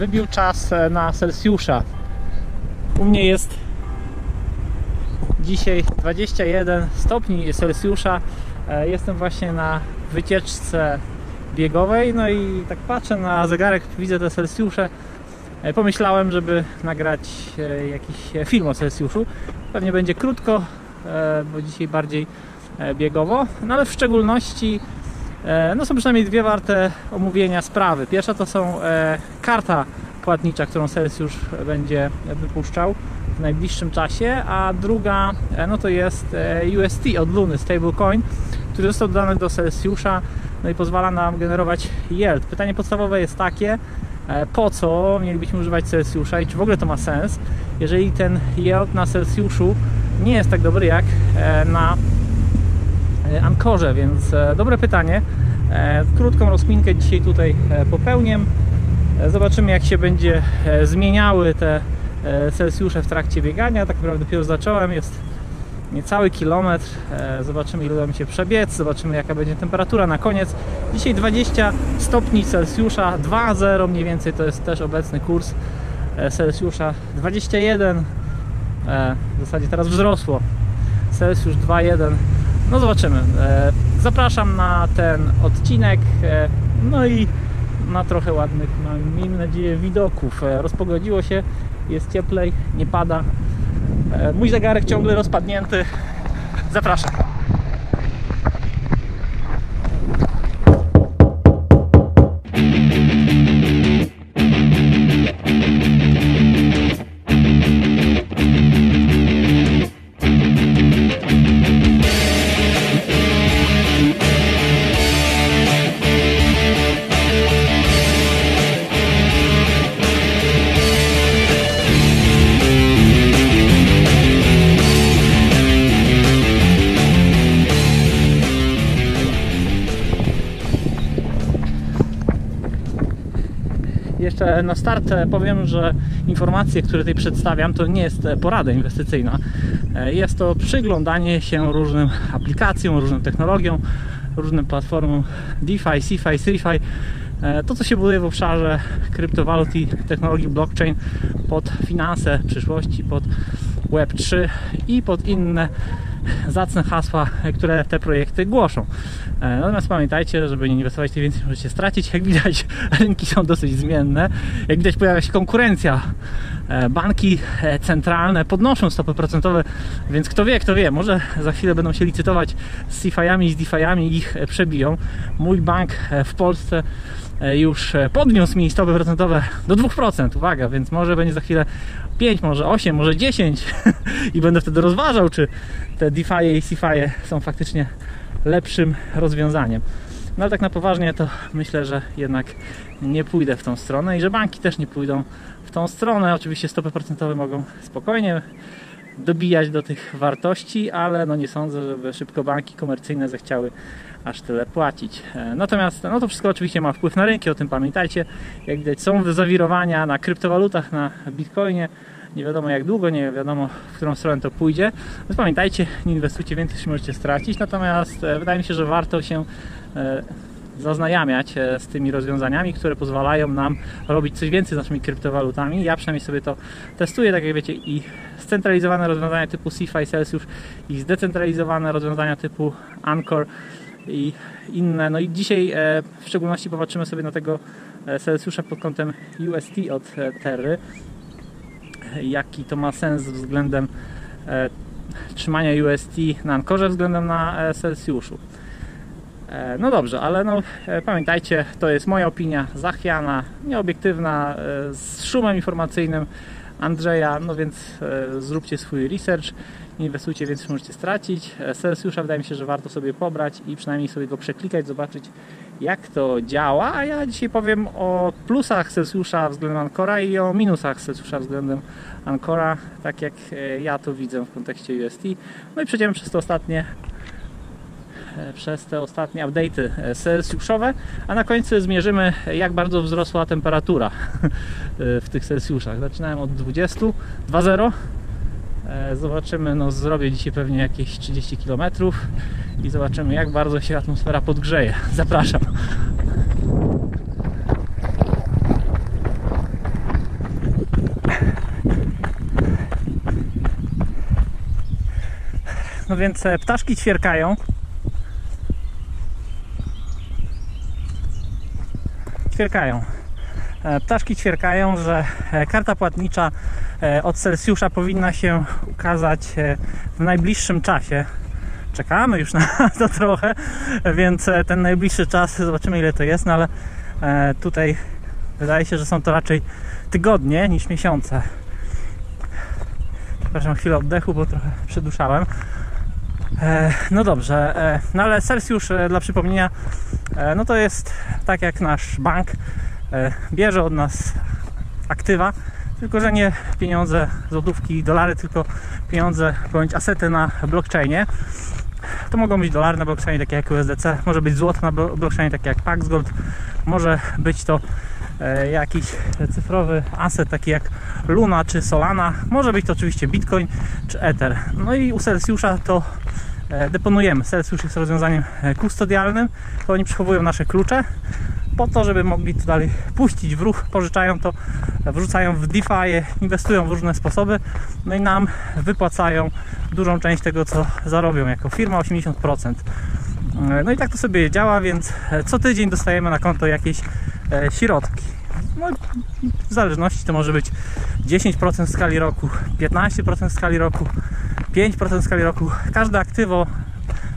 wybił czas na Celsjusza. U mnie jest dzisiaj 21 stopni Celsjusza. Jestem właśnie na wycieczce biegowej, no i tak patrzę na zegarek, widzę te Celsjusze. Pomyślałem, żeby nagrać jakiś film o Celsjuszu. Pewnie będzie krótko, bo dzisiaj bardziej biegowo, no ale w szczególności no są przynajmniej dwie warte omówienia sprawy. Pierwsza to są karta płatnicza, którą Celsius będzie wypuszczał w najbliższym czasie, a druga no to jest UST od Luny, stablecoin, który został dodany do Celsiusa, no i pozwala nam generować yield. Pytanie podstawowe jest takie, po co mielibyśmy używać Celsiusa i czy w ogóle to ma sens, jeżeli ten yield na Celsiusu nie jest tak dobry jak na Anchorze, więc dobre pytanie. Krótką rozminkę dzisiaj tutaj popełnię. Zobaczymy, jak się będzie zmieniały te Celsjusze w trakcie biegania. Tak naprawdę dopiero zacząłem, jest niecały kilometr. Zobaczymy, ile uda mi się przebiec, zobaczymy, jaka będzie temperatura na koniec. Dzisiaj 20 stopni Celsjusza, 2,0 mniej więcej to jest też obecny kurs Celsjusza. 21, w zasadzie teraz wzrosło, Celsjusz 2,1. No zobaczymy. Zapraszam na ten odcinek, no i na trochę ładnych, miejmy nadzieję, widoków. Rozpogodziło się, jest cieplej, nie pada. Mój zegarek ciągle rozpadnięty. Zapraszam. Na start powiem, że informacje, które tutaj przedstawiam, to nie jest porada inwestycyjna. Jest to przyglądanie się różnym aplikacjom, różnym technologiom, różnym platformom DeFi, CeFi, CryFi. To, co się buduje w obszarze kryptowalut i technologii blockchain pod finanse przyszłości, pod Web3 i pod inne zacne hasła, które te projekty głoszą. Natomiast pamiętajcie, żeby nie inwestować tym więcej, możecie stracić. Jak widać, rynki są dosyć zmienne. Jak widać, pojawia się konkurencja. Banki centralne podnoszą stopy procentowe, więc kto wie, może za chwilę będą się licytować z CeFiami, z DeFiami, ich przebiją. Mój bank w Polsce już podniósł mi stopy procentowe do 2%, uwaga, więc może będzie za chwilę 5, może 8, może 10 i będę wtedy rozważał, czy te DeFi i CeFi są faktycznie lepszym rozwiązaniem. No ale tak na poważnie to myślę, że jednak nie pójdę w tą stronę i że banki też nie pójdą w tą stronę. Oczywiście stopy procentowe mogą spokojnie dobijać do tych wartości, ale no nie sądzę, żeby szybko banki komercyjne zechciały aż tyle płacić. Natomiast no to wszystko oczywiście ma wpływ na rynki, o tym pamiętajcie. Jak widać, są zawirowania na kryptowalutach, na Bitcoinie. Nie wiadomo jak długo, nie wiadomo w którą stronę to pójdzie. Więc pamiętajcie, nie inwestujcie więcej, niż możecie stracić. Natomiast wydaje mi się, że warto się zaznajamiać z tymi rozwiązaniami, które pozwalają nam robić coś więcej z naszymi kryptowalutami. Ja przynajmniej sobie to testuję, tak jak wiecie, i scentralizowane rozwiązania typu CeFi, Celsius, i zdecentralizowane rozwiązania typu Anchor i inne. No i dzisiaj w szczególności popatrzymy sobie na tego Celsiusa pod kątem UST od Terry. Jaki to ma sens względem trzymania UST na Anchorze względem na Celsiuszu. No dobrze, ale no, pamiętajcie, to jest moja opinia zachwiana, nieobiektywna, z szumem informacyjnym Andrzeja, no więc zróbcie swój research, nie inwestujcie więcej, możecie stracić. Celsjusza wydaje mi się, że warto sobie pobrać i przynajmniej sobie go przeklikać, zobaczyć jak to działa, a ja dzisiaj powiem o plusach Celsjusza względem Anchora i o minusach Celsjusza względem Anchora, tak jak ja to widzę w kontekście UST. No i przejdziemy przez te ostatnie update'y Celsjuszowe, a na końcu zmierzymy, jak bardzo wzrosła temperatura w tych Celsjuszach. Zaczynałem od 20, 2,0. Zobaczymy, no zrobię dzisiaj pewnie jakieś 30 km i zobaczymy, jak bardzo się atmosfera podgrzeje. Zapraszam. No więc ptaszki ćwierkają. Ćwierkają. Ptaszki ćwierkają, że karta płatnicza od Celsjusza powinna się ukazać w najbliższym czasie. Czekamy już na to trochę, więc ten najbliższy czas, zobaczymy ile to jest, no ale tutaj wydaje się, że są to raczej tygodnie niż miesiące. Przepraszam, chwilę oddechu, bo trochę przeduszałem. No dobrze, no ale Celsius, dla przypomnienia, no to jest tak jak nasz bank, bierze od nas aktywa, tylko że nie pieniądze, złotówki, dolary, tylko pieniądze bądź asety na blockchainie. To mogą być dolary na blockchainie, takie jak USDC, może być złoto na blockchainie, takie jak PAXGOLD, może być to jakiś cyfrowy aset, taki jak Luna czy Solana, może być to oczywiście Bitcoin czy Ether. No i u Celsiusza to deponujemy. Celsius jest rozwiązaniem kustodialnym, to oni przechowują nasze klucze po to, żeby mogli to dalej puścić w ruch, pożyczają to, wrzucają w DeFi, inwestują w różne sposoby, no i nam wypłacają dużą część tego, co zarobią jako firma, 80%. No i tak to sobie działa, więc co tydzień dostajemy na konto jakieś środki. No, w zależności to może być 10% w skali roku, 15% w skali roku, 5% w skali roku. Każde aktywo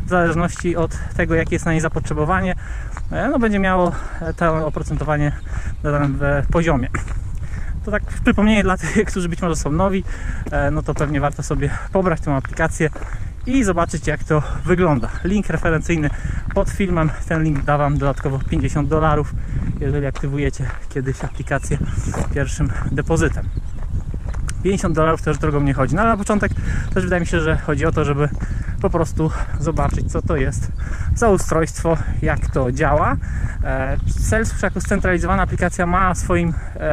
w zależności od tego, jakie jest na nie zapotrzebowanie, no, będzie miało to oprocentowanie na danym poziomie. To tak przypomnienie dla tych, którzy być może są nowi, no to pewnie warto sobie pobrać tę aplikację i zobaczyć, jak to wygląda. Link referencyjny pod filmem, ten link da wam dodatkowo $50, jeżeli aktywujecie kiedyś aplikację pierwszym depozytem. $50 też drogą nie chodzi, no ale na początek też wydaje mi się, że chodzi o to, żeby po prostu zobaczyć, co to jest za ustrojstwo, jak to działa. Celsius jako scentralizowana aplikacja ma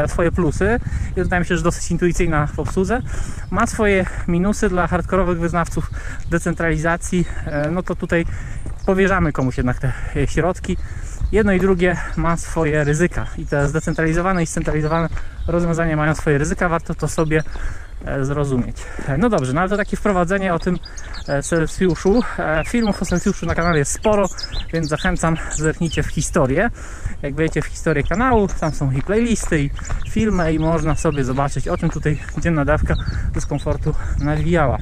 swoje plusy i wydaje mi się, że dosyć intuicyjna w obsłudze. Ma swoje minusy dla hardkorowych wyznawców decentralizacji, no to tutaj powierzamy komuś jednak te środki. Jedno i drugie ma swoje ryzyka i te zdecentralizowane i scentralizowane rozwiązania mają swoje ryzyka, warto to sobie zrozumieć. No dobrze, no ale to takie wprowadzenie o tym Celsiuszu. Filmów o Celsiuszu na kanale jest sporo, więc zachęcam, zerknijcie w historię. Jak wejdziecie w historię kanału, tam są i playlisty, i filmy i można sobie zobaczyć, o czym tutaj dzienna dawka dyskomfortu nawijała.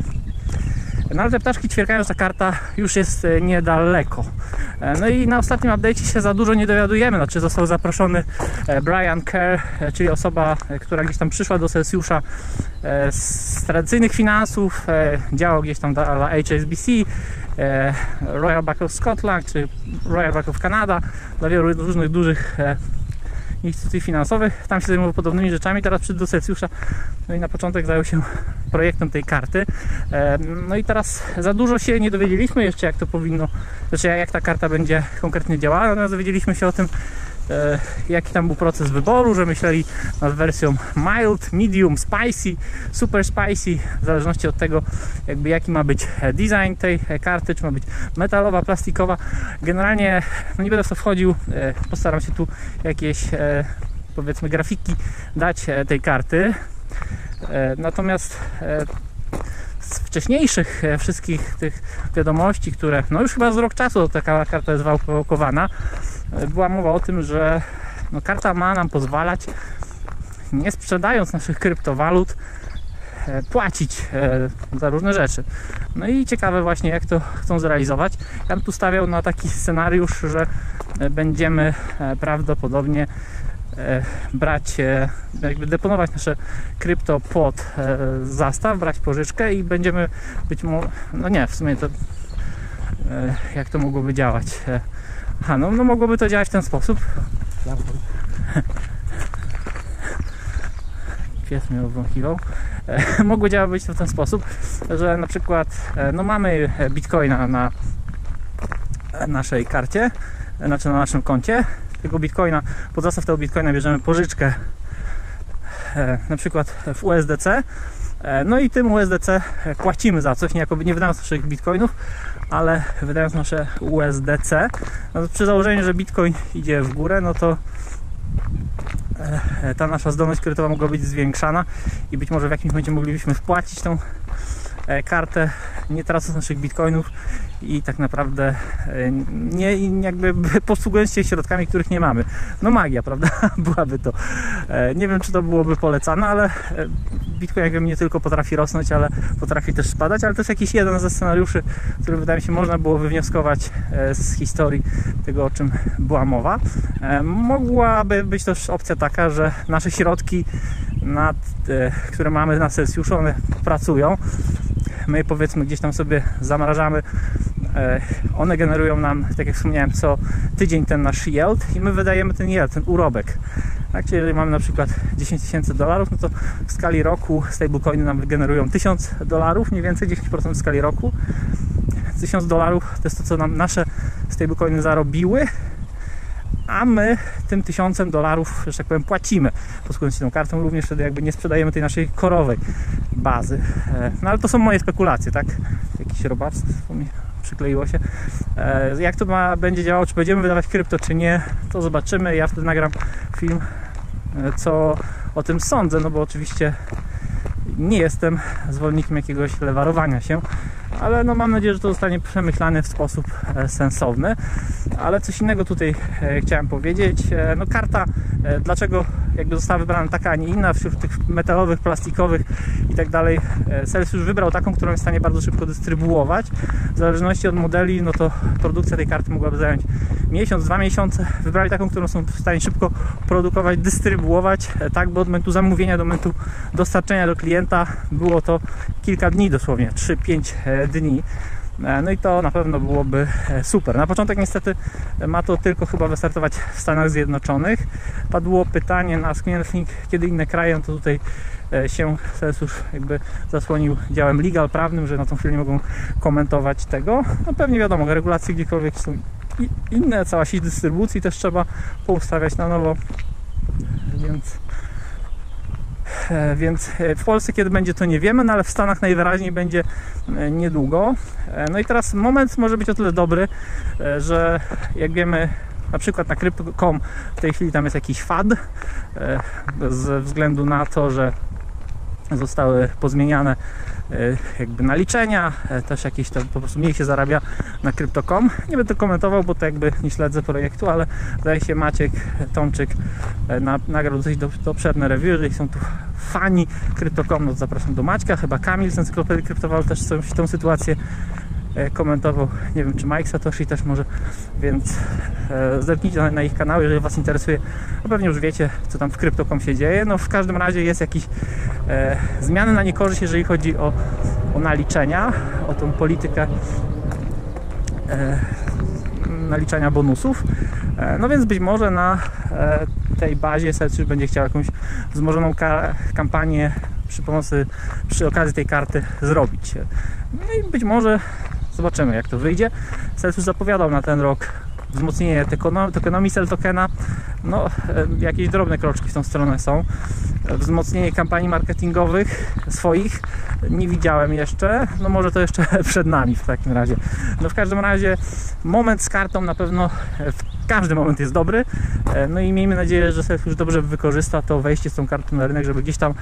No ale te ptaszki ćwierkają, że ta karta już jest niedaleko. No i na ostatnim update'cie się za dużo nie dowiadujemy. Znaczy został zaproszony Brian Kerr, czyli osoba, która gdzieś tam przyszła do Celsiusza z tradycyjnych finansów, działał gdzieś tam dla HSBC, Royal Bank of Scotland czy Royal Bank of Canada, dla wielu różnych dużych instytucji finansowych. Tam się zajmował podobnymi rzeczami, teraz przyszedł do Celsiusza, no i na początek zajął się projektem tej karty. No i teraz za dużo się nie dowiedzieliśmy jeszcze, jak to powinno, znaczy jak ta karta będzie konkretnie działała. Natomiast dowiedzieliśmy się o tym, jaki tam był proces wyboru, że myśleli nad wersją mild, medium, spicy, super spicy, w zależności od tego, jakby jaki ma być design tej karty, czy ma być metalowa, plastikowa. Generalnie no nie będę w to wchodził, postaram się tu jakieś, powiedzmy, grafiki dać tej karty. Natomiast z wcześniejszych wszystkich tych wiadomości, które no już chyba z rok czasu taka karta jest wałkowana, była mowa o tym, że no karta ma nam pozwalać, nie sprzedając naszych kryptowalut, płacić za różne rzeczy. No i ciekawe właśnie, jak to chcą zrealizować. Ja bym tu stawiał na taki scenariusz, że będziemy prawdopodobnie brać, jakby deponować nasze krypto pod zastaw, brać pożyczkę i będziemy być może, no nie, w sumie to jak to mogłoby działać? No mogłoby to działać w ten sposób. Pies mnie obwąchiwał. Mogło działać to w ten sposób, że na przykład no mamy bitcoina na naszej karcie, znaczy na naszym koncie. Tego bitcoina, pod zastaw tego bitcoina bierzemy pożyczkę na przykład w USDC, no i tym USDC płacimy za coś, niejako nie wydając naszych bitcoinów, ale wydając nasze USDC. No to przy założeniu, że bitcoin idzie w górę, no to ta nasza zdolność kredytowa mogła być zwiększana i być może w jakimś momencie moglibyśmy wpłacić tą kartę, nie tracąc naszych bitcoinów i tak naprawdę nie jakby posługując się środkami, których nie mamy. No magia, prawda? Byłaby to. Nie wiem, czy to byłoby polecane, ale bitcoin jakby nie tylko potrafi rosnąć, ale potrafi też spadać, ale to jest jakiś jeden ze scenariuszy, który wydaje mi się można było wywnioskować z historii tego, o czym była mowa. Mogłaby być też opcja taka, że nasze środki, które mamy na Celsjuszu, one pracują. My, powiedzmy, gdzieś tam sobie zamrażamy, one generują nam, tak jak wspomniałem, co tydzień ten nasz yield i my wydajemy ten yield, ten urobek. Tak, czyli jeżeli mamy na przykład $10 000, no to w skali roku stablecoiny nam generują $1000, mniej więcej 10% w skali roku. $1000 to jest to, co nam nasze stablecoiny zarobiły, a my tym $1000, że tak powiem, płacimy, posługując się tą kartą, również wtedy jakby nie sprzedajemy tej naszej korowej bazy. No ale to są moje spekulacje, tak? Jakiś robactwo mi przykleiło się. Jak to będzie działało, czy będziemy wydawać krypto, czy nie, to zobaczymy. Ja wtedy nagram film, co o tym sądzę, no bo oczywiście nie jestem zwolennikiem jakiegoś lewarowania się, ale no mam nadzieję, że to zostanie przemyślane w sposób sensowny. Ale coś innego tutaj chciałem powiedzieć. No karta, dlaczego jakby została wybrana taka, a nie inna, wśród tych metalowych, plastikowych i tak dalej. Celsius już wybrał taką, którą jest w stanie bardzo szybko dystrybuować. W zależności od modeli, no to produkcja tej karty mogłaby zająć miesiąc, 2 miesiące. Wybrali taką, którą są w stanie szybko produkować, dystrybuować, tak by od momentu zamówienia do momentu dostarczenia do klienta było to kilka dni dosłownie, 3-5 dni. No i to na pewno byłoby super. Na początek niestety ma to tylko chyba wystartować w Stanach Zjednoczonych. Padło pytanie na Sklink, kiedy inne kraje, no to tutaj się Celsius jakby zasłonił działem legal prawnym, że na tą chwilę nie mogą komentować tego. No pewnie wiadomo, regulacje gdziekolwiek są inne, cała sieć dystrybucji też trzeba poustawiać na nowo, więc w Polsce kiedy będzie, to nie wiemy, no ale w Stanach najwyraźniej będzie niedługo. No i teraz moment może być o tyle dobry, że jak wiemy, na przykład na crypto.com w tej chwili tam jest jakiś FAD ze względu na to, że zostały pozmieniane jakby naliczenia, też jakieś tam po prostu mniej się zarabia na crypto.com. Nie będę to komentował, bo to jakby nie śledzę projektu, ale zdaje się Maciek Tomczyk nagrał dosyć obszerne review. Jeżeli są tu fani crypto.com, no to zapraszam do Maćka, chyba Kamil z Encyklopedii Kryptowalut też coś tą sytuację komentował, nie wiem, czy Mike Satoshi też może, więc zerknijcie na ich kanał, jeżeli was interesuje, no pewnie już wiecie, co tam w crypto.com się dzieje. No w każdym razie jest jakieś zmiany na niekorzyść, jeżeli chodzi o naliczenia, o tą politykę naliczania bonusów, no więc być może na tej bazie Celsius będzie chciał jakąś wzmożoną kampanię przy okazji tej karty zrobić. No i być może zobaczymy, jak to wyjdzie. Celsius zapowiadał na ten rok wzmocnienie tokenomii CEL tokena. No, jakieś drobne kroczki w tą stronę są. Wzmocnienie kampanii marketingowych swoich nie widziałem jeszcze. No może to jeszcze przed nami w takim razie. No w każdym razie moment z kartą na pewno każdy moment jest dobry. No i miejmy nadzieję, że Celsius dobrze wykorzysta to wejście z tą kartą na rynek, żeby gdzieś tam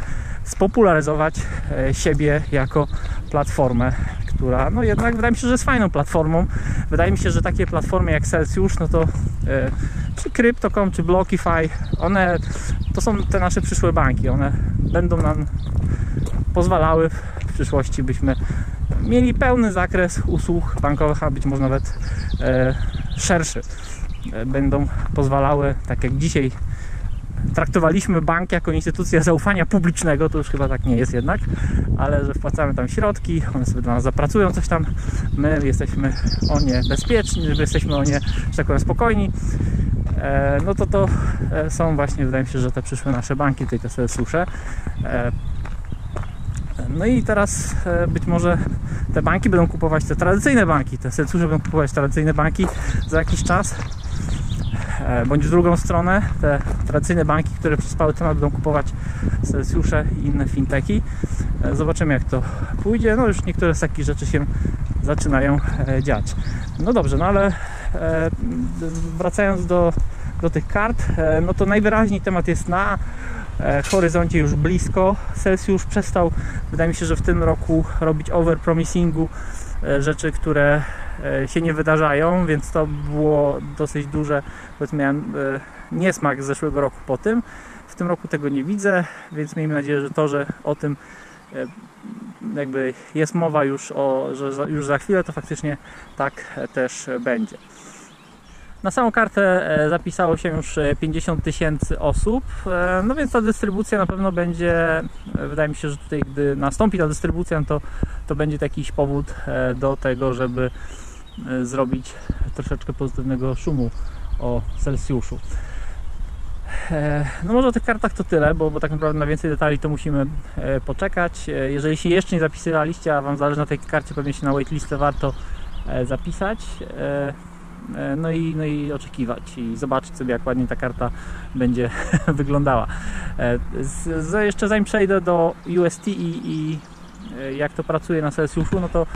spopularyzować siebie jako platformę, która no jednak wydaje mi się, że jest fajną platformą. Wydaje mi się, że takie platformy jak Celsius, no to czy Crypto.com, czy BlokiFi, one to są te nasze przyszłe banki. One będą nam pozwalały w przyszłości, byśmy mieli pełny zakres usług bankowych, a być może nawet szerszy. Będą pozwalały, tak jak dzisiaj traktowaliśmy bank jako instytucję zaufania publicznego, to już chyba tak nie jest jednak, ale że wpłacamy tam środki, one sobie dla nas zapracują coś tam, my jesteśmy o nie bezpieczni, żeby jesteśmy o nie, że tak powiem, spokojni, no to są właśnie, wydaje mi się, że te przyszłe nasze banki, tutaj to sobie słyszę. No i teraz być może te banki będą kupować te tradycyjne banki, te Celsiusze będą kupować tradycyjne banki za jakiś czas, bądź w drugą stronę, te tradycyjne banki, które przespały temat, będą kupować Celsiusze i inne finteki. Zobaczymy, jak to pójdzie. No już niektóre z takich rzeczy się zaczynają dziać. No dobrze, no ale wracając do tych kart, no to najwyraźniej temat jest na w horyzoncie już blisko. Celsius przestał, wydaje mi się, że w tym roku robić overpromisingu rzeczy, które się nie wydarzają, więc to było dosyć duże, powiedzmy, miałem niesmak z zeszłego roku po tym. W tym roku tego nie widzę, więc miejmy nadzieję, że to, że o tym jakby jest mowa już, że już za chwilę, to faktycznie tak też będzie. Na samą kartę zapisało się już 50 000 osób, no więc ta dystrybucja na pewno będzie, wydaje mi się, że tutaj gdy nastąpi ta dystrybucja, to będzie jakiś powód do tego, żeby zrobić troszeczkę pozytywnego szumu o Celsiuszu. No może o tych kartach to tyle, bo tak naprawdę na więcej detali to musimy poczekać. Jeżeli się jeszcze nie zapisywaliście, a Wam zależy na tej karcie, pewnie się na waitlistę warto zapisać. No i oczekiwać i zobaczyć sobie, jak ładnie ta karta będzie wyglądała. Jeszcze zanim przejdę do UST i jak to pracuje na Celsiuszu, no to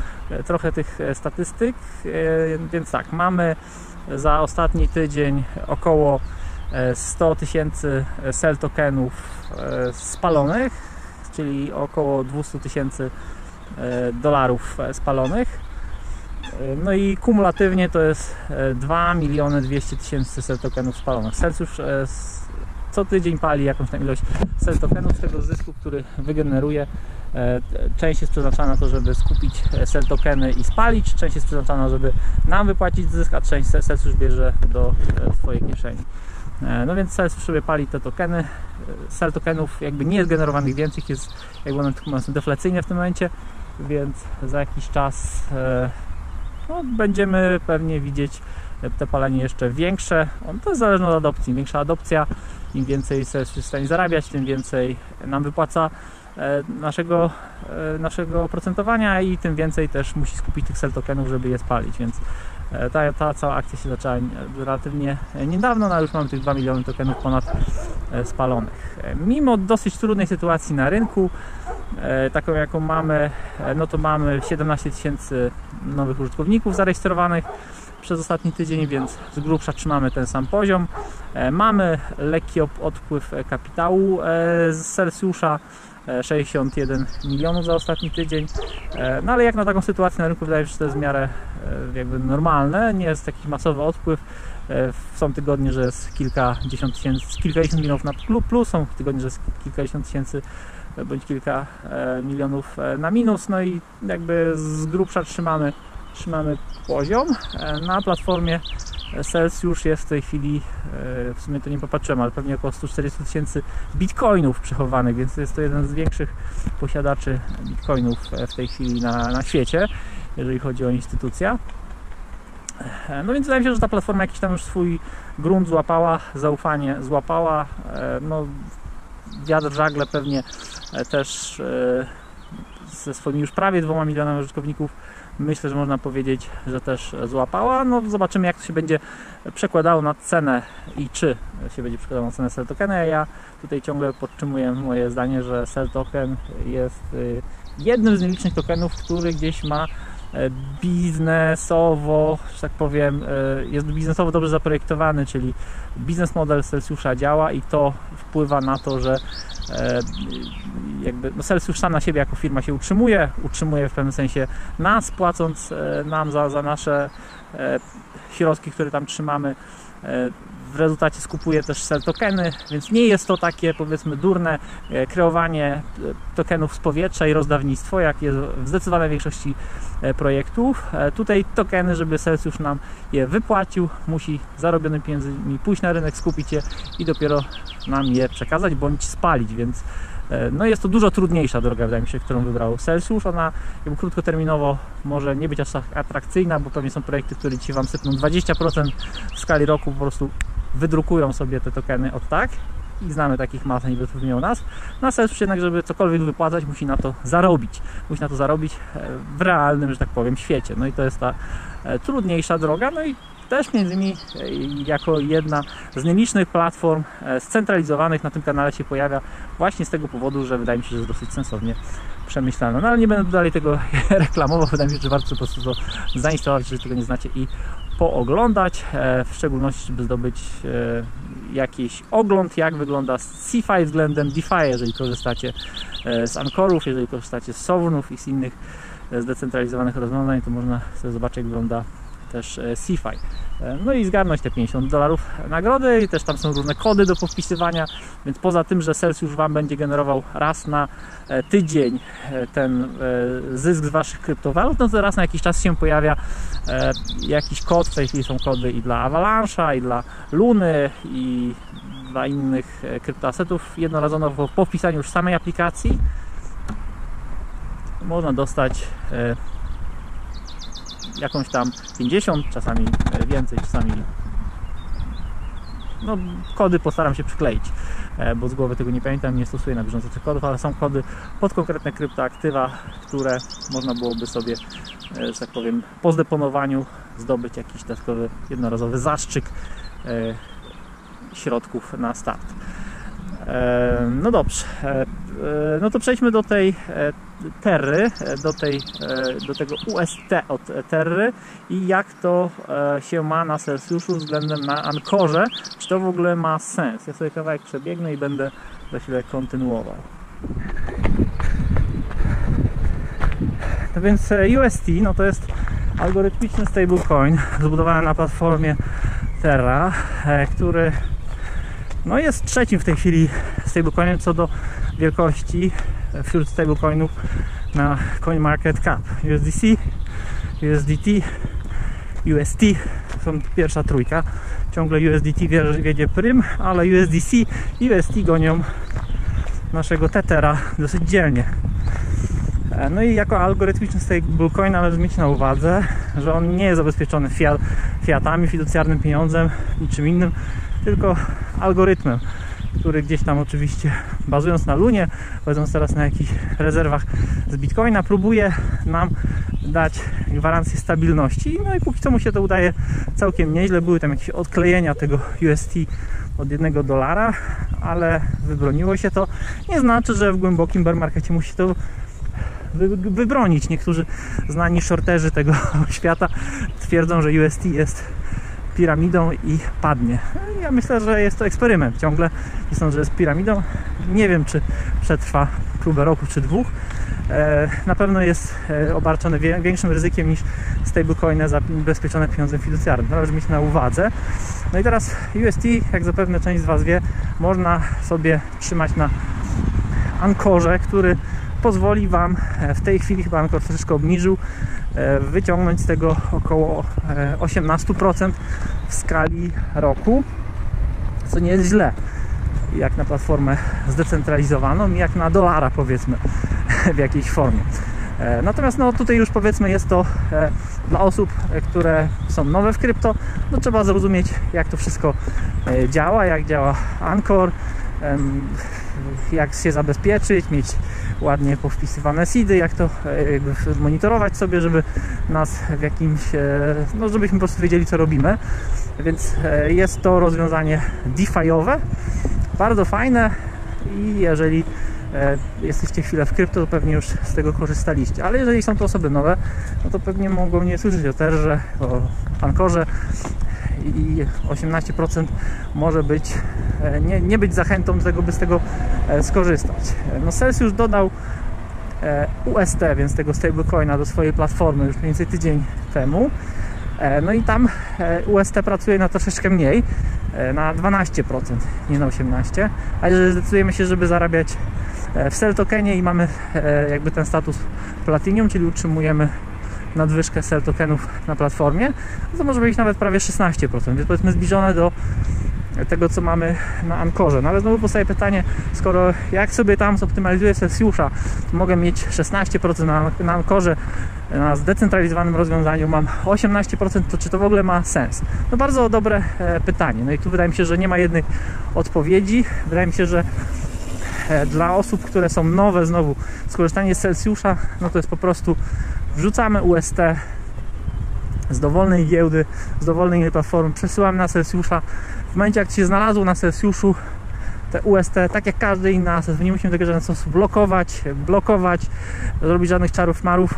trochę tych statystyk. Więc tak, mamy za ostatni tydzień około 100 000 CEL tokenów spalonych, czyli około $200 000 dolarów spalonych. No i kumulatywnie to jest 2 200 000 CEL tokenów spalonych. Celsius co tydzień pali jakąś tam ilość CEL tokenów. Z tego zysku, który wygeneruje, część jest przeznaczana na to, żeby skupić CEL tokeny i spalić, część jest przeznaczana, żeby nam wypłacić zysk, a część Celsius bierze do swojej kieszeni. No więc Celsius sobie pali te tokeny. CEL tokenów jakby nie jest generowanych więcej, jest jakby one są deflacyjne w tym momencie, więc za jakiś czas no, będziemy pewnie widzieć te palenie jeszcze większe. To jest zależne od adopcji. Im większa adopcja, im więcej Celsius jest w stanie zarabiać, tym więcej nam wypłaca naszego oprocentowania i tym więcej też musi skupić tych CEL tokenów, żeby je spalić. Więc ta cała akcja się zaczęła relatywnie niedawno, no już mamy tych 2 miliony tokenów ponad spalonych. Mimo dosyć trudnej sytuacji na rynku, taką jaką mamy, no to mamy 17 000 nowych użytkowników zarejestrowanych przez ostatni tydzień, więc z grubsza trzymamy ten sam poziom. Mamy lekki odpływ kapitału z Celsiusza, 61 milionów za ostatni tydzień, no ale jak na taką sytuację na rynku wydaje się, że to jest w miarę jakby normalne, nie jest taki masowy odpływ. Są tygodnie, że jest kilkadziesiąt milionów na plus, są tygodnie, że jest kilkadziesiąt tysięcy bądź kilka milionów na minus, no i jakby z grubsza trzymamy poziom. Na platformie Celsius jest w tej chwili, w sumie to nie popatrzyłem, ale pewnie około 140 000 bitcoinów przechowanych, więc jest to jeden z większych posiadaczy bitcoinów w tej chwili na świecie, jeżeli chodzi o instytucję. No więc wydaje mi się, że ta platforma jakiś tam już swój grunt złapała, zaufanie złapała, no wiatr w żagle pewnie też ze swoimi już prawie 2 milionami użytkowników, myślę, że można powiedzieć, że też złapała. No zobaczymy, jak to się będzie przekładało na cenę i czy się będzie przekładało na cenę CEL tokena. Ja tutaj ciągle podtrzymuję moje zdanie, że CEL token jest jednym z nielicznych tokenów, który gdzieś ma biznesowo, że tak powiem, jest biznesowo dobrze zaprojektowany, czyli biznes model Celsiusza działa i to wpływa na to, że jakby no Celsius sam na siebie jako firma się utrzymuje w pewnym sensie nas, płacąc nam za nasze środki, które tam trzymamy. W rezultacie skupuje też CEL tokeny, więc nie jest to takie, powiedzmy, durne kreowanie tokenów z powietrza i rozdawnictwo, jak jest w zdecydowanej większości projektów. Tutaj tokeny, żeby Celsius nam je wypłacił, musi zarobionymi pieniędzmi pójść na rynek, skupić je i dopiero nam je przekazać bądź spalić, więc no jest to dużo trudniejsza droga, wydaje mi się, którą wybrał Celsius. Ona jakby krótkoterminowo może nie być aż tak atrakcyjna, bo pewnie są projekty, które ci Wam sypną 20% w skali roku, po prostu wydrukują sobie te tokeny od tak i znamy takich mas, nie wytrudnią nas. Na Celsius jednak, żeby cokolwiek wypłacać, musi na to zarobić. Musi na to zarobić w realnym, że tak powiem, świecie. No i to jest ta trudniejsza droga. No i też między innymi jako jedna z nielicznych platform scentralizowanych na tym kanale się pojawia właśnie z tego powodu, że wydaje mi się, że jest dosyć sensownie przemyślana. No ale nie będę dalej tego reklamował, wydaje mi się, że warto po prostu to zainstalować, jeżeli tego nie znacie, i pooglądać, w szczególności, żeby zdobyć jakiś ogląd, jak wygląda CeFi względem DeFi, jeżeli korzystacie z Anchorów, jeżeli korzystacie z Sovereignów i z innych zdecentralizowanych rozwiązań, to można sobie zobaczyć, jak wygląda też CeFi. No i zgarnąć te $50 nagrody, i też tam są różne kody do podpisywania, więc poza tym, że Celsius Wam będzie generował raz na tydzień ten zysk z Waszych kryptowalut, no to raz na jakiś czas się pojawia jakiś kod. W tej chwili są kody i dla Avalanche'a, i dla Luny, i dla innych kryptoasetów. Jednorazowo po wpisaniu już samej aplikacji można dostać jakąś tam 50, czasami więcej, czasami no, kody postaram się przykleić, bo z głowy tego nie pamiętam, nie stosuję na bieżąco tych kodów, ale są kody pod konkretne kryptoaktywa, które można byłoby sobie, że tak powiem, po zdeponowaniu zdobyć jakiś dodatkowy, jednorazowy zastrzyk środków na start. No dobrze, no to przejdźmy do tej Terry, do tego UST od Terry i jak to się ma na Celsiuszu względem na Anchorze, czy to w ogóle ma sens. Ja sobie kawałek przebiegnę i będę za chwilę kontynuował. No więc UST, no to jest algorytmiczny stablecoin zbudowany na platformie Terra, który no jest trzecim w tej chwili stablecoinem co do wielkości wśród stablecoinów na CoinMarketCap. USDC, USDT, UST są pierwsza trójka. Ciągle USDT wiedzie prym, ale USDC i UST gonią naszego Tethera dosyć dzielnie. No i jako algorytmiczny stablecoin należy mieć na uwadze, że on nie jest zabezpieczony fiatami, fiducjarnym pieniądzem, niczym innym, tylko algorytmem, który gdzieś tam oczywiście, bazując na Lunie, bazując teraz na jakichś rezerwach z Bitcoina, próbuje nam dać gwarancję stabilności. No i póki co mu się to udaje całkiem nieźle. Były tam jakieś odklejenia tego UST od $1, ale wybroniło się to. Nie znaczy, że w głębokim bear markecie musi to wybronić. Niektórzy znani shorterzy tego świata twierdzą, że UST jest piramidą i padnie. Ja myślę, że jest to eksperyment. Ciągle nie sądzę, że jest piramidą. Nie wiem, czy przetrwa próbę roku czy dwóch. Na pewno jest obarczony większym ryzykiem niż stablecoiny zabezpieczone pieniądzem fiducjarnym. Należy mieć na uwadze. No i teraz UST, jak zapewne część z Was wie, można sobie trzymać na Anchorze, który pozwoli Wam w tej chwili, chyba Anchor troszeczkę obniżył, wyciągnąć z tego około 18% w skali roku, co nie jest źle, jak na platformę zdecentralizowaną, jak na dolara, powiedzmy, w jakiejś formie. Natomiast no tutaj już, powiedzmy, jest to dla osób, które są nowe w krypto, no trzeba zrozumieć, jak to wszystko działa, jak działa Anchor, jak się zabezpieczyć, mieć ładnie powpisywane seedy, jak to jakby monitorować sobie, żeby nas w jakimś, no żebyśmy po prostu wiedzieli, co robimy. Więc jest to rozwiązanie DeFi'owe, bardzo fajne, i jeżeli jesteście chwilę w krypto, to pewnie już z tego korzystaliście, ale jeżeli są to osoby nowe, no to pewnie mogą nie słyszeć o Terrze, o Anchorze, i 18% może być, nie być zachętą do tego, by z tego skorzystać. No Celsius dodał UST, więc tego stablecoina, do swojej platformy już mniej więcej tydzień temu. No i tam UST pracuje na troszeczkę mniej, na 12%, nie na 18%. A jeżeli zdecydujemy się, żeby zarabiać w CEL tokenie i mamy jakby ten status Platinum, czyli utrzymujemy nadwyżkę CEL tokenów na platformie, to może być nawet prawie 16%, więc powiedzmy zbliżone do tego, co mamy na Anchorze. No ale znowu powstaje pytanie, skoro jak sobie tam zoptymalizuję Celsiusza, to mogę mieć 16% na Anchorze, na zdecentralizowanym rozwiązaniu mam 18%, to czy to w ogóle ma sens? No bardzo dobre pytanie. No i tu wydaje mi się, że nie ma jednej odpowiedzi. Wydaje mi się, że dla osób, które są nowe, znowu skorzystanie z Celsiusza, no to jest po prostu wrzucamy UST z dowolnej giełdy, z dowolnej platformy, przesyłamy na Celsiusza. W momencie, jak się znalazło na Celsiuszu, te UST, tak jak każdy inny asset, nie musimy tego w żaden sposób blokować, zrobić żadnych czarów marów.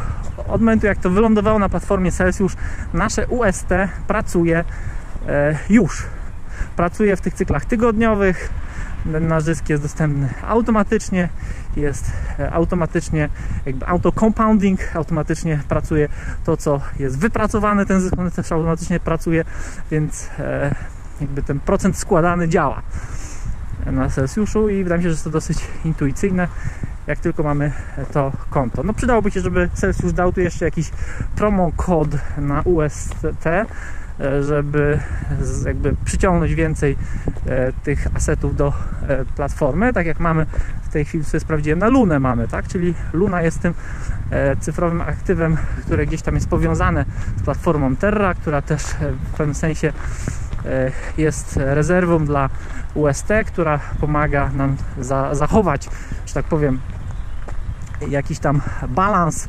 Od momentu jak to wylądowało na platformie Celsius, nasze UST pracuje już. Pracuje w tych cyklach tygodniowych, nasz zysk jest dostępny automatycznie, jest automatycznie jakby auto-compounding, automatycznie pracuje to, co jest wypracowane, ten zysk on też automatycznie pracuje, więc jakby ten procent składany działa na Celsiuszu i wydaje mi się, że jest to dosyć intuicyjne, jak tylko mamy to konto. No przydałoby się, żeby Celsius dał tu jeszcze jakiś promo kod na UST, żeby jakby przyciągnąć więcej tych asetów do platformy, tak jak mamy w tej chwili, sobie sprawdziłem, na Lunę mamy, tak? Czyli Luna jest tym cyfrowym aktywem, które gdzieś tam jest powiązane z platformą Terra, która też w pewnym sensie jest rezerwą dla UST, która pomaga nam zachować, że tak powiem, jakiś tam balans,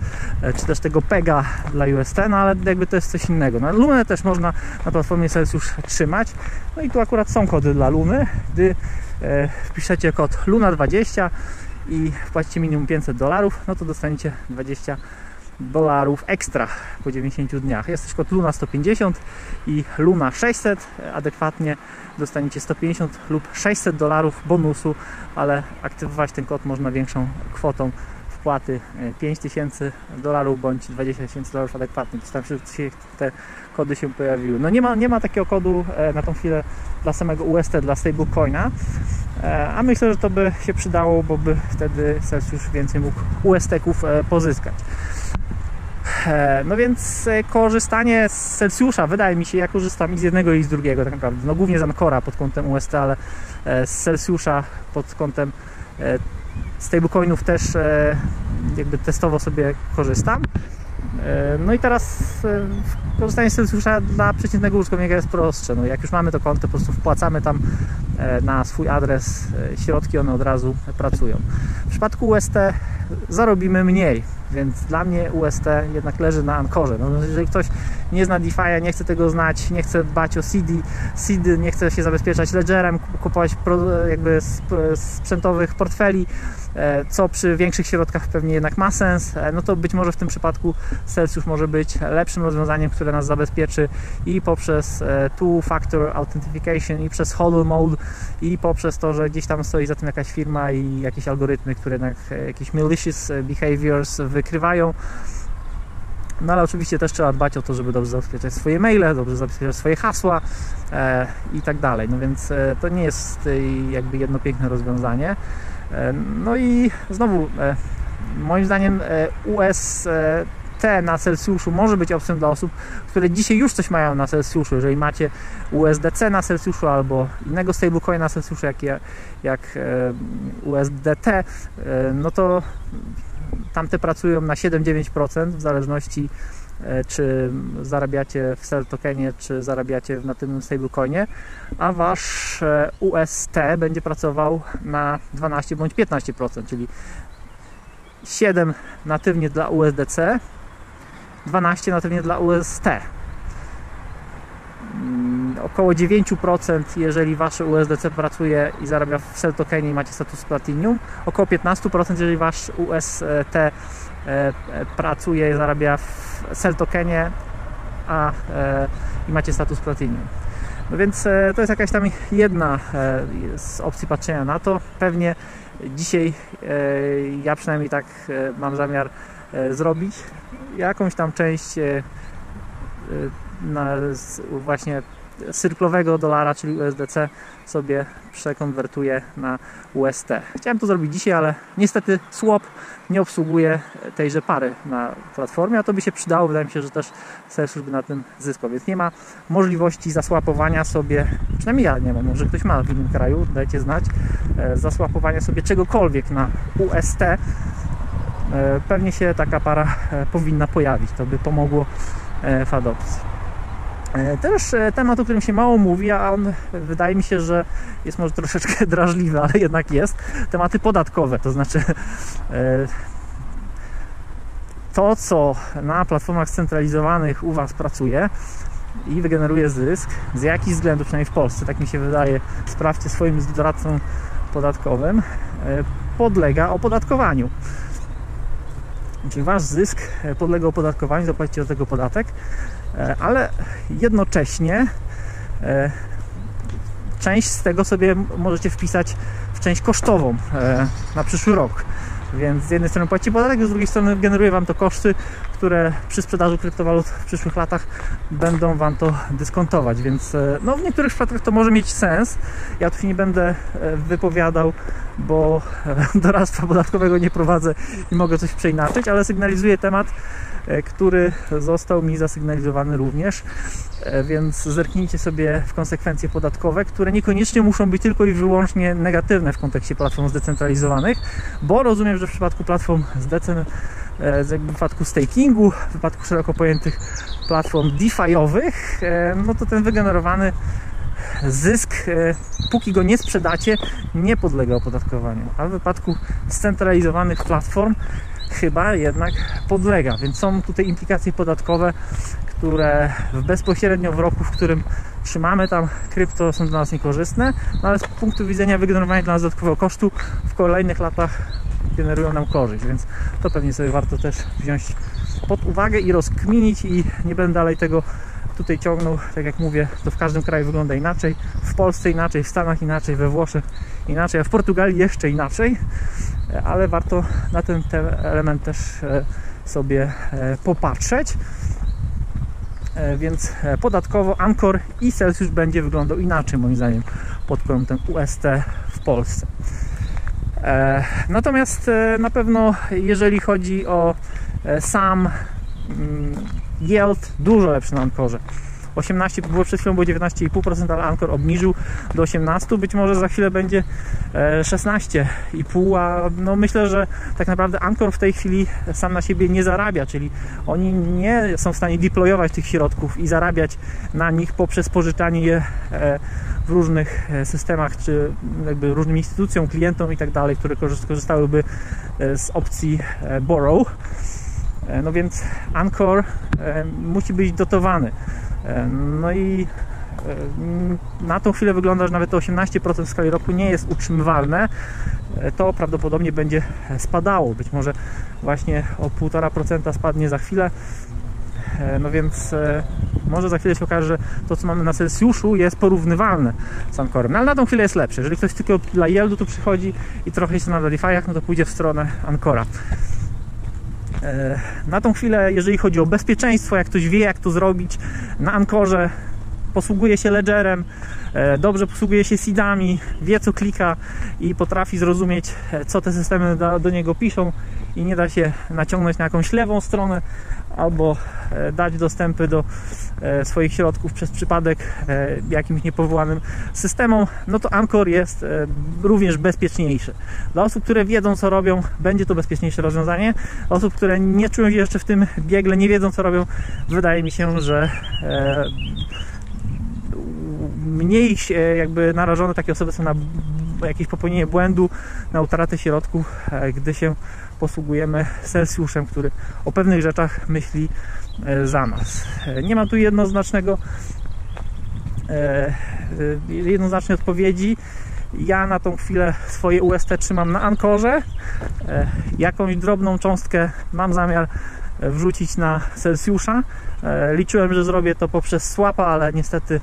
czy też tego pega dla UST, no ale jakby to jest coś innego. No, Lunę też można na platformie Celsius trzymać, no i tu akurat są kody dla Luny. Gdy wpiszecie kod LUNA20 i płacicie minimum $500, no to dostaniecie $20 ekstra po 90 dniach. Jest też kod Luna 150 i Luna 600, adekwatnie dostaniecie $150 lub $600 bonusu, ale aktywować ten kod można większą kwotą wpłaty, $5,000 bądź $20,000 adekwatnie. Tam się te kody się pojawiły. No nie ma takiego kodu na tą chwilę dla samego UST, dla stablecoina, a myślę, że to by się przydało, bo by wtedy Celsius więcej mógł UST-ków pozyskać. No więc korzystanie z Celsiusza, wydaje mi się, ja korzystam i z jednego, i z drugiego tak naprawdę, no głównie z Anchora pod kątem UST, ale z Celsiusza pod kątem stablecoinów też jakby testowo sobie korzystam. No i teraz korzystanie z Celsiusza dla przeciętnego użytkownika jest prostsze. No jak już mamy to konto, po prostu wpłacamy tam na swój adres środki, one od razu pracują. W przypadku UST zarobimy mniej, więc dla mnie UST jednak leży na Anchorze. No, jeżeli ktoś nie zna DeFi'a, nie chce tego znać, nie chce dbać o seedy, nie chce się zabezpieczać ledgerem, kupować jakby sprzętowych portfeli, co przy większych środkach pewnie jednak ma sens, no to być może w tym przypadku Celsius może być lepszym rozwiązaniem, które nas zabezpieczy i poprzez two-factor authentication, i przez hollow mode, i poprzez to, że gdzieś tam stoi za tym jakaś firma i jakieś algorytmy, które jednak jakieś malicious behaviors wykrywają. No ale oczywiście też trzeba dbać o to, żeby dobrze zabezpieczać swoje maile, dobrze zabezpieczać swoje hasła i tak dalej. No więc to nie jest jakby jedno piękne rozwiązanie. No i znowu moim zdaniem UST na Celsiuszu może być opcją dla osób, które dzisiaj już coś mają na Celsiuszu. Jeżeli macie USDC na Celsiuszu albo innego stablecoina na Celsiuszu jak USDT, no to tamte pracują na 7-9% w zależności czy zarabiacie w CEL tokenie, czy zarabiacie na tym stablecoinie, a wasz UST będzie pracował na 12 bądź 15%, czyli 7 natywnie dla USDC, 12 natywnie dla UST. Około 9%, jeżeli wasze USDC pracuje i zarabia w CEL tokenie i macie status Platinum, około 15%, jeżeli wasz UST pracuje i zarabia w CEL tokenie i macie status Platinum. No więc to jest jakaś tam jedna z opcji patrzenia na to. Pewnie dzisiaj ja przynajmniej tak mam zamiar zrobić jakąś tam część właśnie cyrklowego dolara, czyli USDC, sobie przekonwertuję na UST. Chciałem to zrobić dzisiaj, ale niestety swap nie obsługuje tejże pary na platformie, a to by się przydało, wydaje mi się, że też Celsius by na tym zyskał, więc nie ma możliwości zasłapowania sobie, przynajmniej ja nie mam, może ktoś ma w innym kraju, dajcie znać, zasłapowania sobie czegokolwiek na UST. Pewnie się taka para powinna pojawić, to by pomogło w adopcji. Też temat, o którym się mało mówi, a on wydaje mi się, że jest może troszeczkę drażliwy, ale jednak jest, tematy podatkowe, to znaczy to, co na platformach scentralizowanych u was pracuje, i wygeneruje zysk z jakichś względów, przynajmniej w Polsce, tak mi się wydaje, sprawdźcie swoim doradcą podatkowym, podlega opodatkowaniu. Czyli wasz zysk podlega opodatkowaniu, zapłacicie do tego podatek, ale jednocześnie część z tego sobie możecie wpisać w część kosztową na przyszły rok. Więc z jednej strony płaci podatek, z drugiej strony generuje wam to koszty, które przy sprzedaży kryptowalut w przyszłych latach będą wam to dyskontować. Więc no, w niektórych przypadkach to może mieć sens. Ja tu się nie będę wypowiadał, bo doradztwa podatkowego nie prowadzę i mogę coś przeinaczyć, ale sygnalizuję temat, który został mi zasygnalizowany również, więc zerknijcie sobie w konsekwencje podatkowe, które niekoniecznie muszą być tylko i wyłącznie negatywne w kontekście platform zdecentralizowanych, bo rozumiem, że w przypadku platform w przypadku stakingu, w przypadku szeroko pojętych platform DeFi-owych, no to ten wygenerowany zysk, póki go nie sprzedacie, nie podlega opodatkowaniu, a w wypadku scentralizowanych platform chyba jednak podlega, więc są tutaj implikacje podatkowe, które bezpośrednio w roku, w którym trzymamy tam krypto, są dla nas niekorzystne, no ale z punktu widzenia wygenerowania dla nas dodatkowego kosztu w kolejnych latach generują nam korzyść, więc to pewnie sobie warto też wziąć pod uwagę i rozkminić, i nie będę dalej tego tutaj ciągnął, tak jak mówię, to w każdym kraju wygląda inaczej, w Polsce inaczej, w Stanach inaczej, we Włoszech inaczej, a w Portugalii jeszcze inaczej, ale warto na ten element też sobie popatrzeć. Więc podatkowo Anchor i Celsius będzie wyglądał inaczej moim zdaniem pod kątem UST w Polsce. Natomiast na pewno jeżeli chodzi o sam yield, dużo lepszy na Anchorze. 18, było przed chwilą, było 19,5%, ale Anchor obniżył do 18%, być może za chwilę będzie 16,5%, a no myślę, że tak naprawdę Anchor w tej chwili sam na siebie nie zarabia, czyli oni nie są w stanie deployować tych środków i zarabiać na nich poprzez pożyczanie je w różnych systemach, czy jakby różnym instytucjom, klientom i tak dalej, które korzystałyby z opcji borrow. No więc Anchor musi być dotowany. No i na tą chwilę wygląda, że nawet to 18% w skali roku nie jest utrzymywalne. To prawdopodobnie będzie spadało. Być może właśnie o 1,5% spadnie za chwilę. No więc może za chwilę się okaże, że to, co mamy na Celsjuszu, jest porównywalne z Anchorem. No ale na tą chwilę jest lepsze. Jeżeli ktoś tylko dla yieldu tu przychodzi i trochę się na DeFi'ach, no to pójdzie w stronę Anchora. Na tą chwilę, jeżeli chodzi o bezpieczeństwo, jak ktoś wie, jak to zrobić, na Anchorze posługuje się ledgerem, dobrze posługuje się seedami, wie co klika i potrafi zrozumieć, co te systemy do niego piszą, i nie da się naciągnąć na jakąś lewą stronę albo dać dostępy do swoich środków przez przypadek jakimś niepowołanym systemom, no to Anchor jest również bezpieczniejszy. Dla osób, które wiedzą, co robią, będzie to bezpieczniejsze rozwiązanie. Dla osób, które nie czują się jeszcze w tym biegle, nie wiedzą, co robią, wydaje mi się, że mniej jakby narażone takie osoby są na jakieś popełnienie błędu, na utratę środków, gdy się posługujemy Celsjuszem, który o pewnych rzeczach myśli za nas. Nie ma tu jednoznacznej odpowiedzi. Ja na tą chwilę swoje UST trzymam na Anchorze. Jakąś drobną cząstkę mam zamiar wrzucić na Celsjusza. Liczyłem, że zrobię to poprzez swapa, ale niestety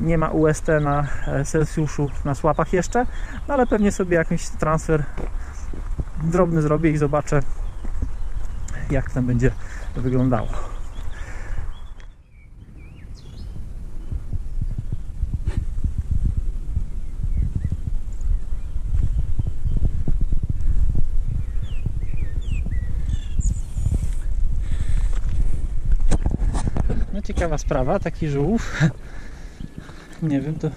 nie ma UST na Celsjuszu na swapach jeszcze, no ale pewnie sobie jakiś transfer drobny zrobię i zobaczę, jak to będzie wyglądało. No ciekawa sprawa, taki żółw. Nie wiem, to...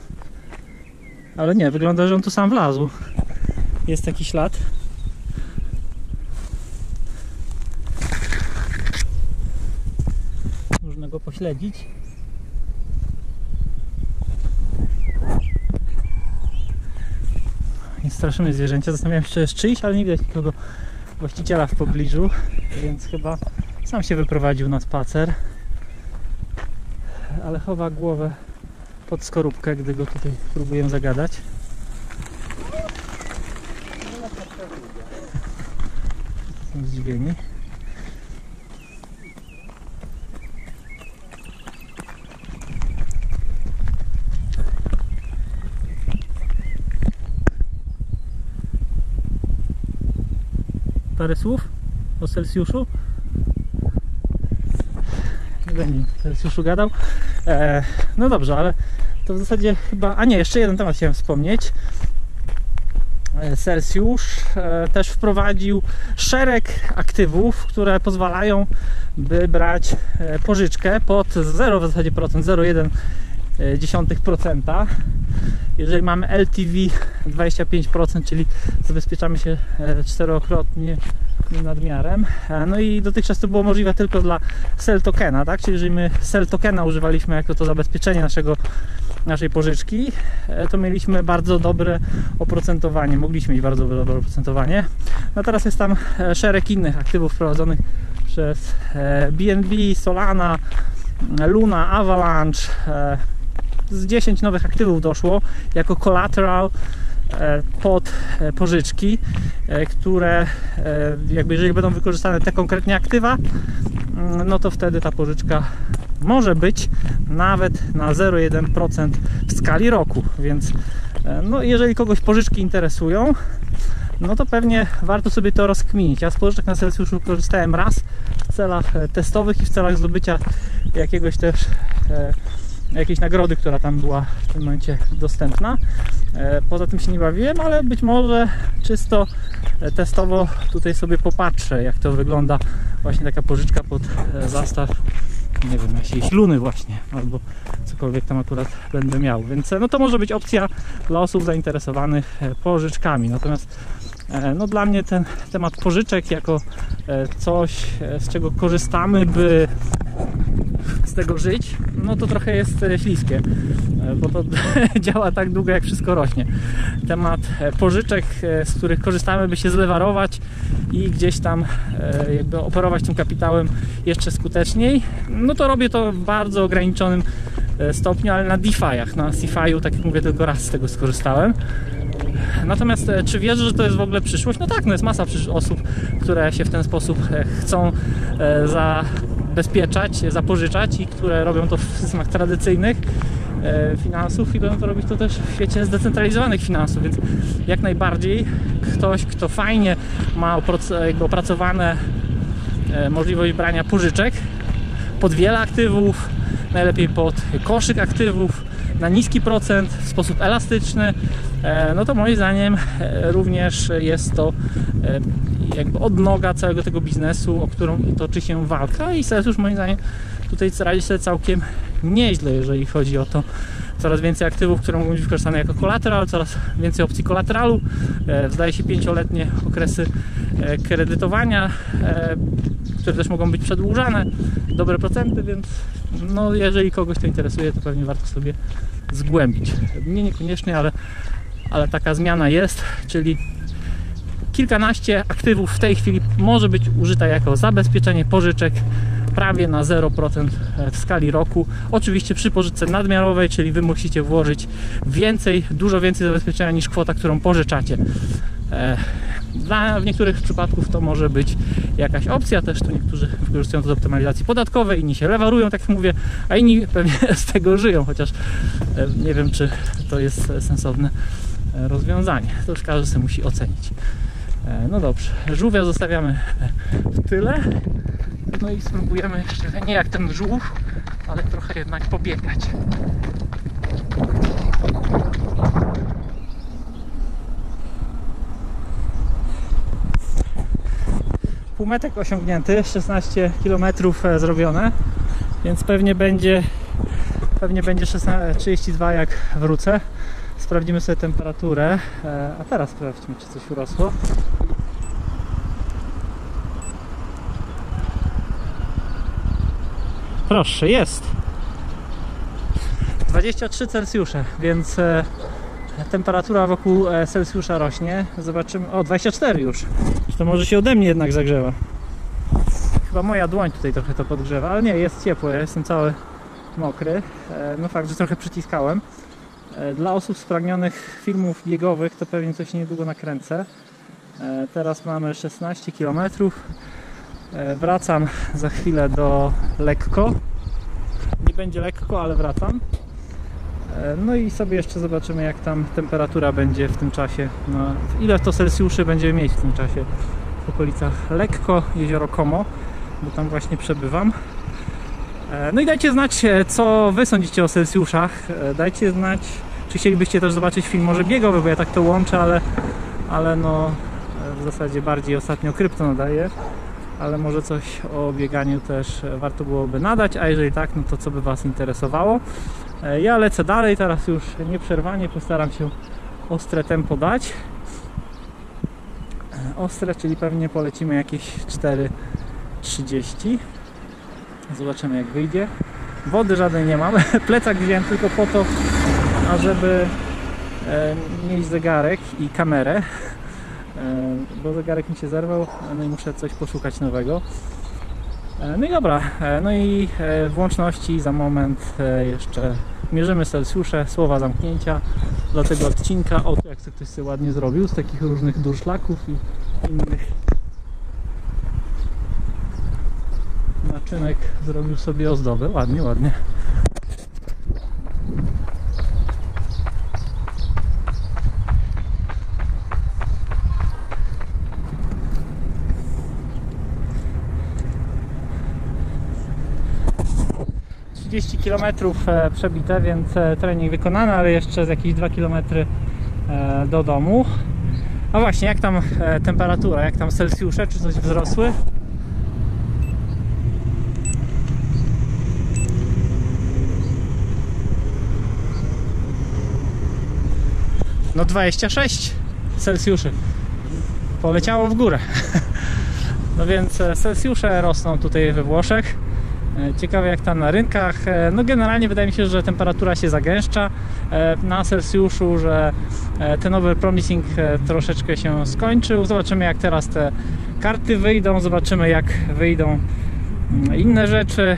Ale nie, wygląda, że on tu sam wlazł. Jest taki ślad. Można go pośledzić. Nie straszymy zwierzęcia. Zastanawiam się, czy jest czyjś, ale nie widać nikogo właściciela w pobliżu, więc chyba sam się wyprowadził na spacer. ale chowa głowę pod skorupkę, gdy go tutaj próbuję zagadać. Są zdziwieni. Parę słów o Celsjuszu? Nie będę o Celsjuszu gadał. No dobrze, ale to w zasadzie chyba... A nie, jeszcze jeden temat chciałem wspomnieć. Celsjusz też wprowadził szereg aktywów, które pozwalają, by brać pożyczkę pod 0 w zasadzie procent, 0,1%. Jeżeli mamy LTV 25%, czyli zabezpieczamy się czterokrotnie nadmiarem. No i dotychczas to było możliwe tylko dla CEL tokena, tak? Czyli jeżeli my CEL tokena używaliśmy jako to zabezpieczenie naszej pożyczki, to mieliśmy bardzo dobre oprocentowanie, mogliśmy mieć bardzo dobre oprocentowanie. No teraz jest tam szereg innych aktywów wprowadzonych przez BNB, Solana, Luna, Avalanche. Z 10 nowych aktywów doszło jako collateral pod pożyczki, które jakby jeżeli będą wykorzystane te konkretnie aktywa, no to wtedy ta pożyczka może być nawet na 0,1% w skali roku, więc no jeżeli kogoś pożyczki interesują, no to pewnie warto sobie to rozkminić. Ja z pożyczek na Celsjuszu korzystałem raz w celach testowych i w celach zdobycia jakiegoś też jakiejś nagrody, która tam była w tym momencie dostępna. Poza tym się nie bawiłem, ale być może czysto testowo tutaj sobie popatrzę, jak to wygląda właśnie taka pożyczka pod zastaw, nie wiem, jakiejś Luny właśnie, albo cokolwiek tam akurat będę miał, więc no to może być opcja dla osób zainteresowanych pożyczkami. Natomiast no dla mnie ten temat pożyczek jako coś, z czego korzystamy, by z tego żyć, no to trochę jest śliskie, bo to działa tak długo, jak wszystko rośnie. Temat pożyczek, z których korzystamy, by się zlewarować i gdzieś tam jakby operować tym kapitałem jeszcze skuteczniej, no to robię to w bardzo ograniczonym stopniu, ale na DeFi'ach, na CeFi'u, tak jak mówię, tylko raz z tego skorzystałem. Natomiast czy wierzę, że to jest w ogóle przyszłość? No tak, no jest masa osób, które się w ten sposób chcą zapożyczać i które robią to w systemach tradycyjnych finansów i będą to robić to też w świecie zdecentralizowanych finansów, więc jak najbardziej ktoś, kto fajnie ma opracowane możliwość brania pożyczek pod wiele aktywów, najlepiej pod koszyk aktywów, na niski procent, w sposób elastyczny, no to moim zdaniem również jest to jakby odnoga całego tego biznesu, o którą toczy się walka, i Celsjusz moim zdaniem tutaj radzi sobie całkiem nieźle, jeżeli chodzi o to. Coraz więcej aktywów, które mogą być wykorzystane jako kolateral, coraz więcej opcji kolateralu, zdaje się 5-letnie okresy kredytowania, które też mogą być przedłużane, dobre procenty, więc no, jeżeli kogoś to interesuje, to pewnie warto sobie zgłębić. Mnie niekoniecznie, ale taka zmiana jest, czyli kilkanaście aktywów w tej chwili może być użyta jako zabezpieczenie pożyczek prawie na 0% w skali roku. Oczywiście przy pożyczce nadmiarowej, czyli wy musicie włożyć więcej, dużo więcej zabezpieczenia niż kwota, którą pożyczacie. W niektórych przypadkach to może być jakaś opcja, też tu niektórzy wykorzystują to do optymalizacji podatkowej, inni się lewarują, tak jak mówię, a inni pewnie z tego żyją, chociaż nie wiem, czy to jest sensowne rozwiązanie. To już każdy sobie musi ocenić. No dobrze, żółwia zostawiamy w tyle. No i spróbujemy jeszcze, nie jak ten żółw, ale trochę jednak pobiegać. Półmetek osiągnięty, 16 km zrobione, więc pewnie będzie 32, jak wrócę. Sprawdzimy sobie temperaturę, a teraz sprawdźmy, czy coś urosło. Proszę, jest 23 Celsjusze, więc temperatura wokół Celsjusza rośnie. Zobaczymy, o 24 już. To może się ode mnie jednak zagrzewa. Chyba moja dłoń tutaj trochę to podgrzewa, ale nie, jest ciepło, ja jestem cały mokry. No fakt, że trochę przyciskałem. Dla osób spragnionych filmów biegowych to pewnie coś niedługo nakręcę. Teraz mamy 16 km. Wracam za chwilę do lekko. Nie będzie lekko, ale wracam. No i sobie jeszcze zobaczymy, jak tam temperatura będzie w tym czasie. No, ile to Celsjuszy będziemy mieć w tym czasie w okolicach lekko, jezioro Como, bo tam właśnie przebywam. No i dajcie znać, co wy sądzicie o Celsjuszach. Dajcie znać, czy chcielibyście też zobaczyć film może biegowy, bo ja tak to łączę, ale no w zasadzie bardziej ostatnio krypto nadaję. Ale może coś o bieganiu też warto byłoby nadać, a jeżeli tak, no to co by was interesowało. Ja lecę dalej, teraz już nieprzerwanie, postaram się ostre tempo dać. Ostre, czyli pewnie polecimy jakieś 4:30. Zobaczymy, jak wyjdzie. Wody żadnej nie mam, plecak wziąłem tylko po to, ażeby mieć zegarek i kamerę, bo zegarek mi się zerwał, no i muszę coś poszukać nowego. No i dobra, no i w łączności za moment jeszcze mierzymy Celsjusze, słowa zamknięcia dla tego odcinka. O, jak to ktoś sobie ładnie zrobił z takich różnych durszlaków i innych naczynek, zrobił sobie ozdobę, ładnie, ładnie. Kilometrów przebite, więc trening wykonany, ale jeszcze z jakieś 2 km do domu. A właśnie, jak tam temperatura, jak tam Celsjusze, czy coś wzrosły? No 26 Celsjuszy. Poleciało w górę. No więc Celsjusze rosną tutaj we Włoszech. Ciekawe, jak tam na rynkach. No generalnie wydaje mi się, że temperatura się zagęszcza na Celsjuszu, że ten overpromising troszeczkę się skończył. Zobaczymy, jak teraz te karty wyjdą, zobaczymy, jak wyjdą inne rzeczy.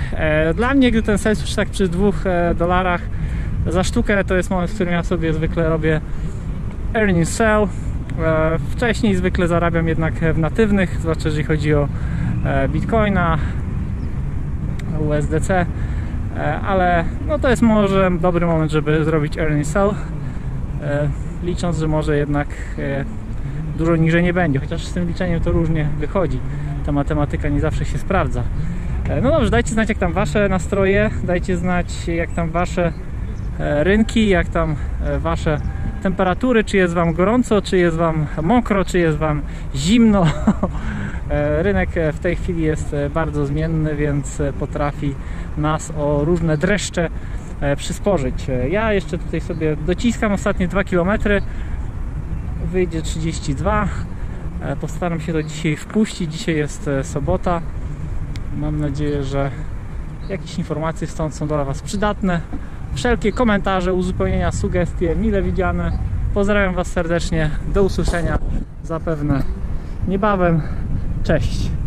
Dla mnie, gdy ten Celsjusz tak przy $2 za sztukę, to jest moment, w którym ja sobie zwykle robię earning sell. Wcześniej zwykle zarabiam jednak w natywnych, zwłaszcza jeżeli chodzi o Bitcoina, USDC, ale no to jest może dobry moment, żeby zrobić earning sell, licząc, że może jednak dużo niżej nie będzie, chociaż z tym liczeniem to różnie wychodzi, ta matematyka nie zawsze się sprawdza. No dobrze, dajcie znać, jak tam wasze nastroje, dajcie znać, jak tam wasze rynki, jak tam wasze temperatury, czy jest wam gorąco, czy jest wam mokro, czy jest wam zimno. Rynek w tej chwili jest bardzo zmienny, więc potrafi nas o różne dreszcze przysporzyć. Ja jeszcze tutaj sobie dociskam ostatnie 2 km, wyjdzie 32. Postaram się to dzisiaj wpuścić. Dzisiaj jest sobota. Mam nadzieję, że jakieś informacje stąd są dla was przydatne. Wszelkie komentarze, uzupełnienia, sugestie mile widziane. Pozdrawiam was serdecznie. Do usłyszenia zapewne niebawem. Cześć!